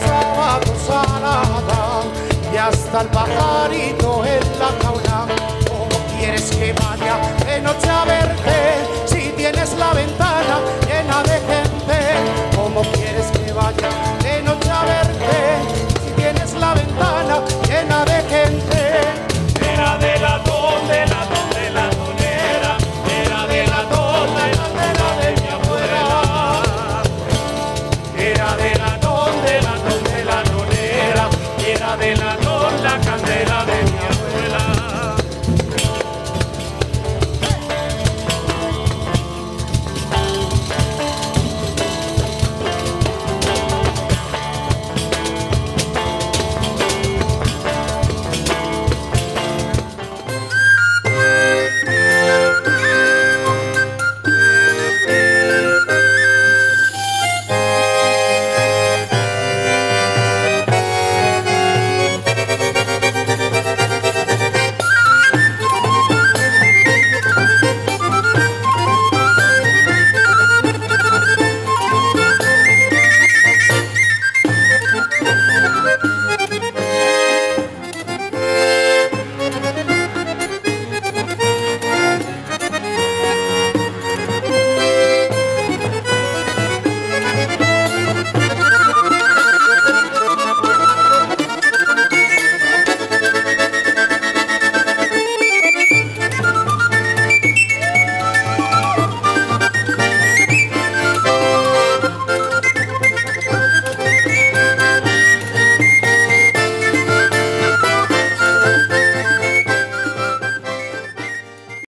pasaba gozada y hasta el pajarito en la jaula. ¿Cómo quieres que vaya de noche a verte si tienes la ventana?